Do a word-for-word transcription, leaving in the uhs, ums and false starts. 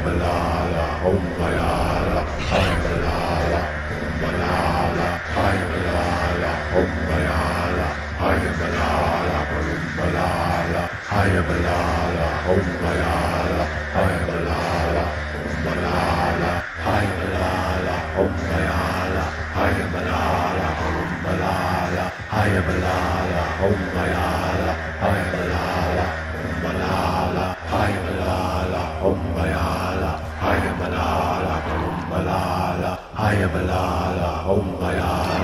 Malala, oh Malala, I am Malala, oh Malala, I am Malala, oh Malala, I am Malala, oh Malala, I am Malala, oh Malala, I am Malala, oh Malala, I am Malala, oh Malala, I am Malala, oh Malala, I am Malala, oh Malala, I am Malala, oh Malala, I am Malala, oh Malala. I am Malala, oh Malala, I am Malala, oh Malala.